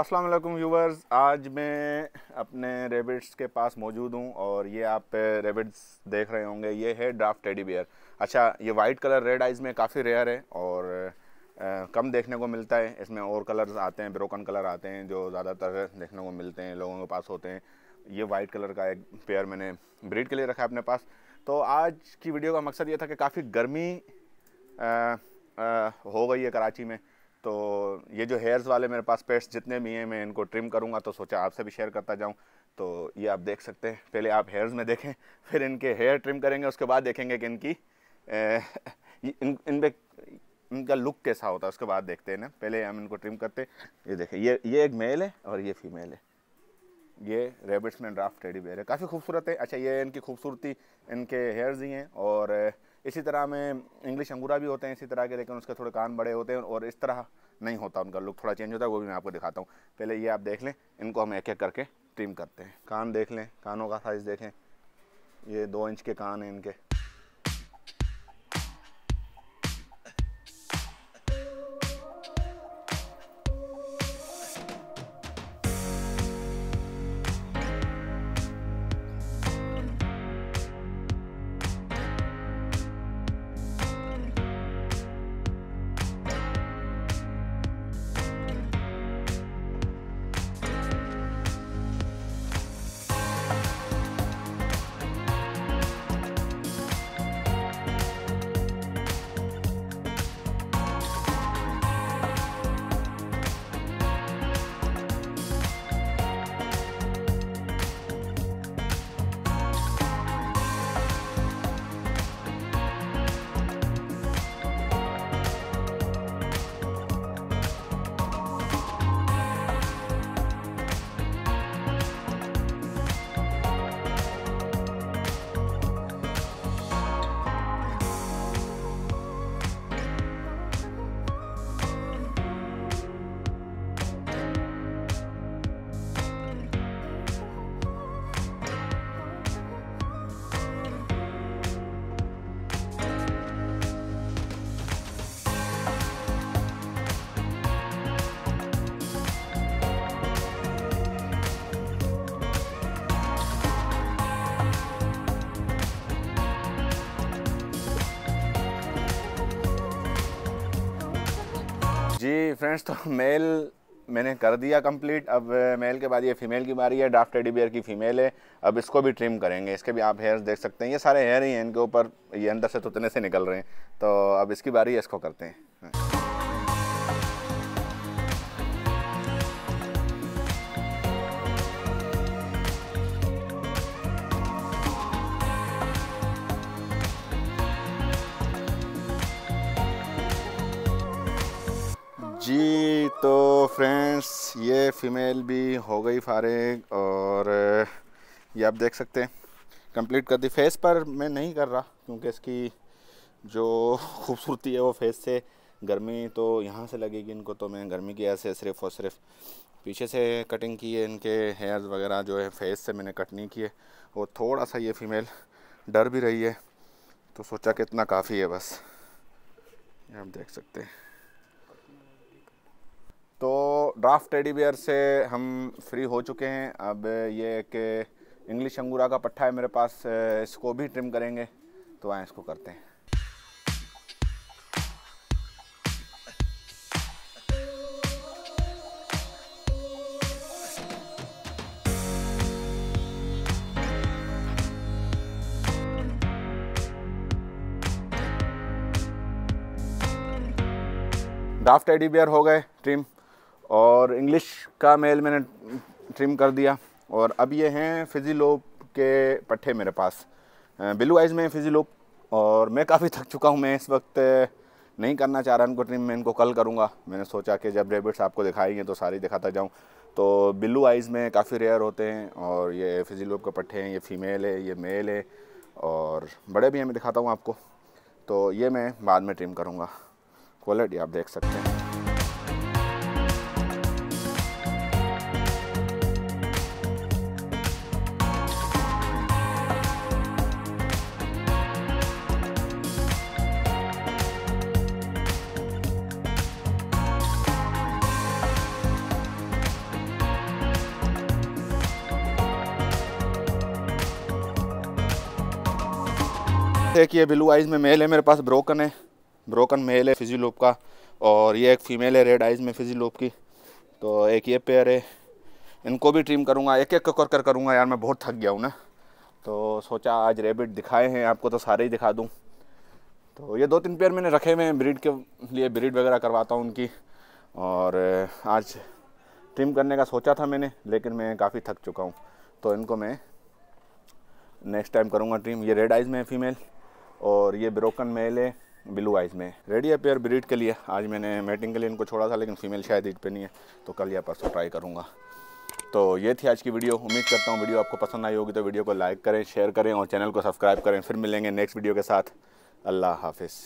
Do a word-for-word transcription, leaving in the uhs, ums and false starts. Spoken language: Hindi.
अस्सलाम वालेकुम व्यूवर्स, आज मैं अपने रेबिट्स के पास मौजूद हूँ और ये आप रेबिट्स देख रहे होंगे, ये है ड्राफ्ट टेडी बियर। अच्छा, ये वाइट कलर रेड आइज़ में काफ़ी रेयर है और आ, कम देखने को मिलता है। इसमें और कलर्स आते हैं, ब्रोकन कलर आते हैं जो ज़्यादातर देखने को मिलते हैं, लोगों के पास होते हैं। ये वाइट कलर का एक पेयर मैंने ब्रीड के लिए रखा है अपने पास। तो आज की वीडियो का मकसद ये था कि काफ़ी गर्मी आ, आ, हो गई है कराची में, तो ये जो हेयर्स वाले मेरे पास पेट्स जितने भी हैं मैं इनको ट्रिम करूंगा, तो सोचा आपसे भी शेयर करता जाऊं। तो ये आप देख सकते हैं, पहले आप हेयर्स में देखें, फिर इनके हेयर ट्रिम करेंगे, उसके बाद देखेंगे कि इनकी ए, इन इन पे इनका लुक कैसा होता है, उसके बाद देखते हैं ना। पहले हम इनको ट्रिम करते हैं। ये देखें, ये ये एक मेल है और ये फीमेल है। ये रैबिट्स में ड्राफ्ट टेडी बेयर है, काफ़ी खूबसूरत है। अच्छा, ये इनकी खूबसूरती इनके हेयर्स ही हैं और इसी तरह में इंग्लिश अंगूरा भी होते हैं इसी तरह के, लेकिन उसके थोड़े कान बड़े होते हैं और इस तरह नहीं होता, उनका लुक थोड़ा चेंज होता है, वो भी मैं आपको दिखाता हूँ। पहले ये आप देख लें, इनको हम एक एक करके ट्रिम करते हैं। कान देख लें, कानों का साइज़ देखें, ये दो इंच के कान हैं इनके। जी फ्रेंड्स, तो मेल मैंने कर दिया कंप्लीट। अब मेल के बाद ये फीमेल की बारी है। ड्राफ्ट टेडी बियर की फ़ीमेल है, अब इसको भी ट्रिम करेंगे। इसके भी आप हेयर्स देख सकते हैं, ये सारे हेयर ही हैं इनके ऊपर, ये अंदर से तुतने से निकल रहे हैं। तो अब इसकी बारी है, इसको करते हैं। जी तो फ्रेंड्स, ये फीमेल भी हो गई फारिग और ये आप देख सकते हैं कंप्लीट कर दी। फेस पर मैं नहीं कर रहा क्योंकि इसकी जो खूबसूरती है वो फेस से, गर्मी तो यहाँ से लगेगी इनको, तो मैं गर्मी की वजह से सिर्फ़ और सिर्फ पीछे से कटिंग की है। इनके हेयर्स वगैरह जो है फेस से मैंने कट नहीं किए और थोड़ा सा ये फीमेल डर भी रही है, तो सोचा कि इतना काफ़ी है बस। ये आप देख सकते हैं। तो ड्राफ्ट टेडी बियर से हम फ्री हो चुके हैं। अब ये एक इंग्लिश अंगूरा का पट्ठा है मेरे पास, इसको भी ट्रिम करेंगे, तो आए इसको करते हैं। ड्राफ्ट टेडी बियर हो गए ट्रिम और इंग्लिश का मेल मैंने ट्रिम कर दिया। और अब ये हैं फिजी लोप के पट्ठे मेरे पास, ब्लू आइज़ में फिजी लोप। और मैं काफ़ी थक चुका हूँ, मैं इस वक्त नहीं करना चाह रहा इनको ट्रिम, मैं इनको कल करूँगा। मैंने सोचा कि जब रेबिट्स आपको दिखाएंगे तो सारी दिखाता जाऊँ। तो ब्लू आइज़ में काफ़ी रेयर होते हैं और ये फिजी लोप के पट्ठे हैं। ये फीमेल है, ये मेल है और बड़े भी हैं, मैं दिखाता हूँ आपको। तो ये मैं बाद में ट्रिम करूँगा। क्वालिटी आप देख सकते हैं। देखिए ब्लू आइज में मेल है मेरे पास, ब्रोकन है, ब्रोकन मेल है फिजी लोप का, और ये एक फीमेल है रेड आइज में फिजी लोप की। तो एक ये पेयर है, इनको भी ट्रिम करूँगा, एक एक कर कर करूँगा यार, मैं बहुत थक गया हूँ ना, तो सोचा आज रेबिट दिखाए हैं आपको तो सारे ही दिखा दूँ। तो ये दो तीन पेयर मैंने रखे हुए हैं ब्रीड के लिए, ब्रीड वगैरह करवाता हूँ उनकी, और आज ट्रिम करने का सोचा था मैंने, लेकिन मैं काफ़ी थक चुका हूँ, तो इनको मैं नेक्स्ट टाइम करूँगा ट्रिम। ये रेड आइज़ में है फीमेल, और ये ब्रोकन मेल है ब्लू आइज़ में। रेडी है पेयर ब्रीड के लिए, आज मैंने मेटिंग के लिए इनको छोड़ा था, लेकिन फीमेल शायद ईट पे नहीं है, तो कल या परसों ट्राई करूँगा। तो ये थी आज की वीडियो, उम्मीद करता हूँ वीडियो आपको पसंद आई होगी। तो वीडियो को लाइक करें, शेयर करें और चैनल को सब्सक्राइब करें। फिर मिलेंगे नेक्स्ट वीडियो के साथ। अल्लाह हाफिज़।